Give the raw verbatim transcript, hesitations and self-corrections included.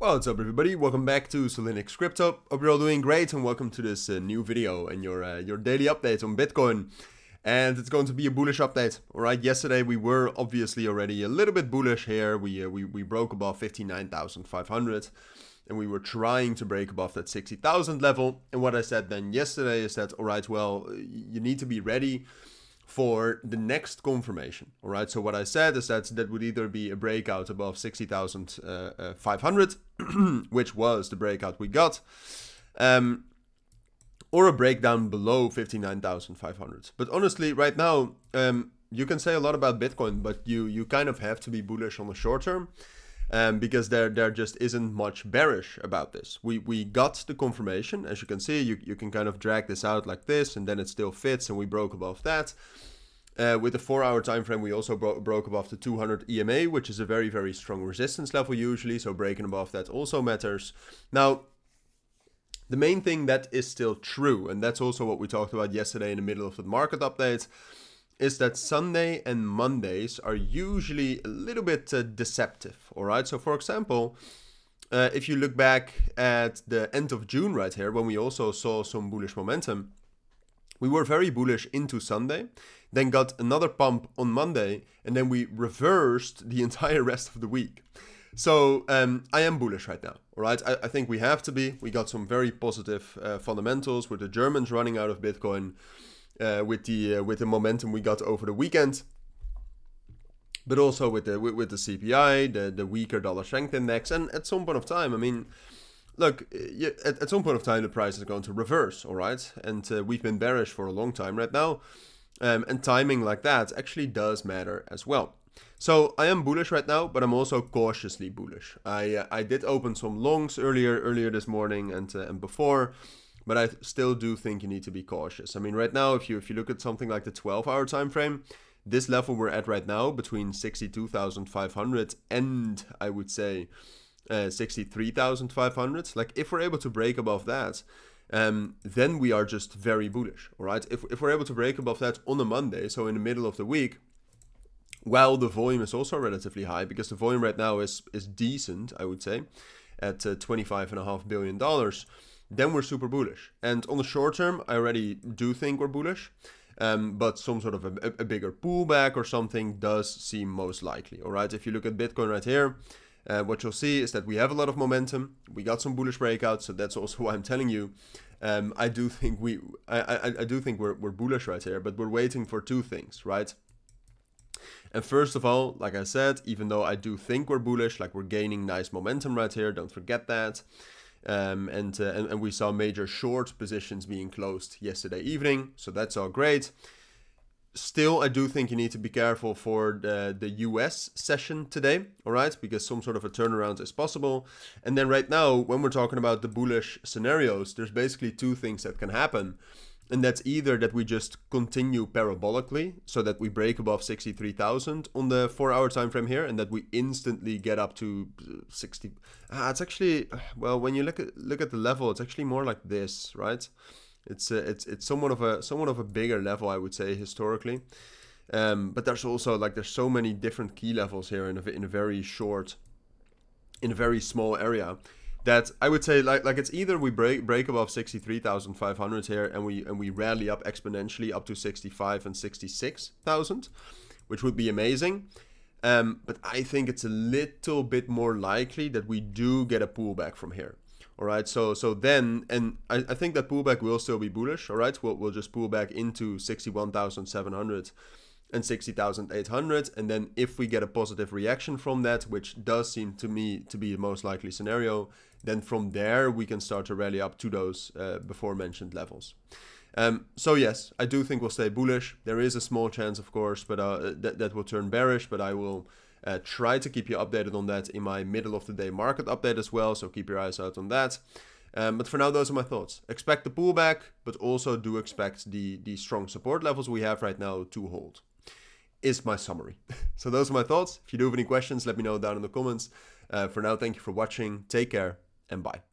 Well, what's up everybody, welcome back to Cilinix Crypto. Hope you're all doing great and welcome to this uh, new video and your uh, your daily update on Bitcoin. And it's going to be a bullish update, all right? Yesterday we were obviously already a little bit bullish here. We, uh, we, we broke above fifty-nine thousand five hundred and we were trying to break above that sixty thousand level. And what I said then yesterday is that, all right, well, you need to be ready for the next confirmation, all right? So what I said is that that would either be a breakout above sixty thousand five hundred, which was the breakout we got, um, or a breakdown below fifty-nine thousand five hundred. But honestly, right now, um, you can say a lot about Bitcoin, but you you kind of have to be bullish on the short term, um, because there there just isn't much bearish about this. We we got the confirmation, as you can see. You you can kind of drag this out like this, and then it still fits, and we broke above that. Uh, with the four-hour time frame, we also bro broke above the two hundred E M A, which is a very, very strong resistance level usually, so breaking above that also matters. Now, the main thing that is still true, and that's also what we talked about yesterday in the middle of the market update, is that Sunday and Mondays are usually a little bit uh, deceptive, all right? So, for example, uh, if you look back at the end of June right here, when we also saw some bullish momentum, we were very bullish into Sunday, then got another pump on Monday, and then we reversed the entire rest of the week. So um, I am bullish right now, all right? I, I think we have to be. We got some very positive uh, fundamentals with the Germans running out of Bitcoin, uh, with the uh, with the momentum we got over the weekend, but also with the with, with the C P I, the the weaker dollar strength index, and at some point of time, I mean. Look, at, at some point of time, the price is going to reverse, all right? And uh, we've been bearish for a long time right now. Um, and timing like that actually does matter as well. So I am bullish right now, but I'm also cautiously bullish. I uh, I did open some longs earlier earlier this morning and, uh, and before, but I still do think you need to be cautious. I mean, right now, if you, if you look at something like the twelve-hour time frame, this level we're at right now, between sixty-two thousand five hundred and, I would say, Uh, sixty-three thousand five hundred, like if we're able to break above that, um, then we are just very bullish, all right? If, if we're able to break above that on a Monday, so in the middle of the week, while the volume is also relatively high, because the volume right now is, is decent, I would say, at uh, twenty-five and a half billion dollars, then we're super bullish. And on the short term, I already do think we're bullish, um, but some sort of a, a bigger pullback or something does seem most likely, all right? If you look at Bitcoin right here, Uh, what you'll see is that we have a lot of momentum. We got some bullish breakouts, so that's also why I'm telling you. Um, I do think we, I, I, I do think we're, we're bullish right here, but we're waiting for two things, right? And first of all, like I said, even though I do think we're bullish, like we're gaining nice momentum right here, don't forget that. Um, and, uh, and and we saw major short positions being closed yesterday evening, so that's all great. Still, I do think you need to be careful for the, the U S session today, all right? Because some sort of a turnaround is possible. And then right now, when we're talking about the bullish scenarios, there's basically two things that can happen. And that's either that we just continue parabolically, so that we break above sixty-three thousand on the four-hour time frame here, and that we instantly get up to sixty. Ah, it's actually, well, when you look at, look at the level, it's actually more like this, right? It's, uh, it's it's somewhat of a somewhat of a bigger level, I would say, historically, um, but there's also like there's so many different key levels here in a, in a very short, in a very small area, that I would say like like it's either we break break above sixty-three thousand five hundred here and we and we rally up exponentially up to sixty-five and sixty-six thousand, which would be amazing. Um, but I think it's a little bit more likely that we do get a pullback from here. All right, so so then, and I, I think that pullback will still be bullish, all right? We'll, we'll just pull back into sixty-one thousand seven hundred and sixty thousand eight hundred. And then if we get a positive reaction from that, which does seem to me to be the most likely scenario, then from there we can start to rally up to those uh, before mentioned levels. Um, so yes, I do think we'll stay bullish. There is a small chance, of course, but uh, that, that will turn bearish, but I will... Uh, try to keep you updated on that in my middle of the day market update as well, so keep your eyes out on that. Um, but for now, those are my thoughts. Expect the pullback, but also do expect the, the strong support levels we have right now to hold, is my summary. So those are my thoughts. If you do have any questions, let me know down in the comments. Uh, for now, thank you for watching. Take care and bye.